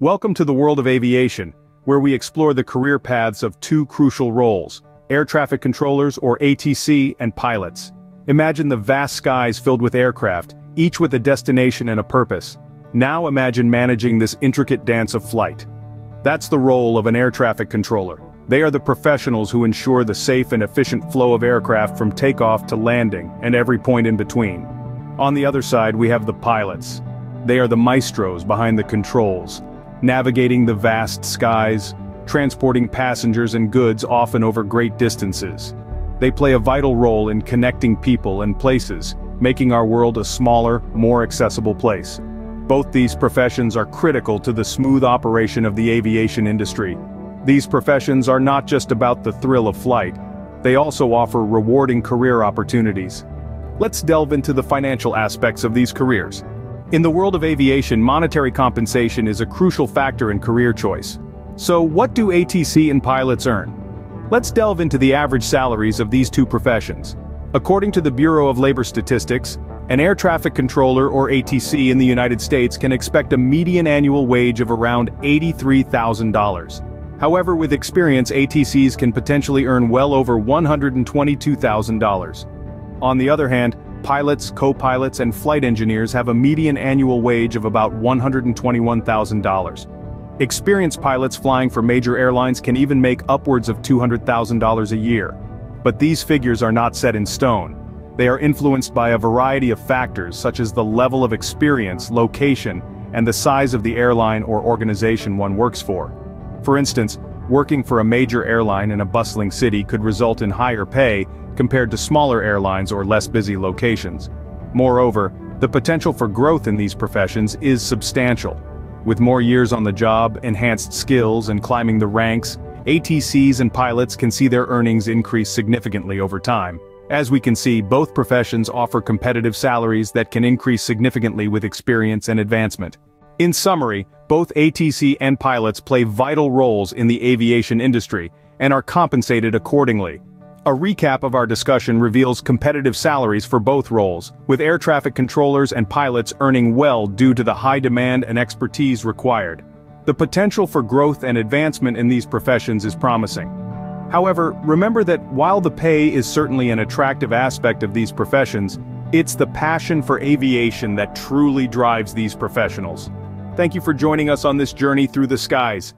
Welcome to the world of aviation, where we explore the career paths of two crucial roles, air traffic controllers or ATC and pilots. Imagine the vast skies filled with aircraft, each with a destination and a purpose. Now imagine managing this intricate dance of flight. That's the role of an air traffic controller. They are the professionals who ensure the safe and efficient flow of aircraft from takeoff to landing and every point in between. On the other side, we have the pilots. They are the maestros behind the controls, navigating the vast skies, transporting passengers and goods often over great distances. They play a vital role in connecting people and places, making our world a smaller, more accessible place. Both these professions are critical to the smooth operation of the aviation industry. These professions are not just about the thrill of flight, they also offer rewarding career opportunities. Let's delve into the financial aspects of these careers. In the world of aviation, monetary compensation is a crucial factor in career choice. So what do ATC and pilots earn? Let's delve into the average salaries of these two professions. According to the Bureau of Labor Statistics, an air traffic controller or ATC in the United States can expect a median annual wage of around $83,000. However, with experience, ATCs can potentially earn well over $122,000. On the other hand, pilots, co-pilots, and flight engineers have a median annual wage of about $121,000. Experienced pilots flying for major airlines can even make upwards of $200,000 a year. But these figures are not set in stone. They are influenced by a variety of factors such as the level of experience, location, and the size of the airline or organization one works for. For instance, working for a major airline in a bustling city could result in higher pay compared to smaller airlines or less busy locations. Moreover, the potential for growth in these professions is substantial. With more years on the job, enhanced skills, and climbing the ranks, ATCs and pilots can see their earnings increase significantly over time. As we can see, both professions offer competitive salaries that can increase significantly with experience and advancement. In summary, both ATC and pilots play vital roles in the aviation industry and are compensated accordingly. A recap of our discussion reveals competitive salaries for both roles, with air traffic controllers and pilots earning well due to the high demand and expertise required. The potential for growth and advancement in these professions is promising. However, remember that while the pay is certainly an attractive aspect of these professions, it's the passion for aviation that truly drives these professionals. Thank you for joining us on this journey through the skies.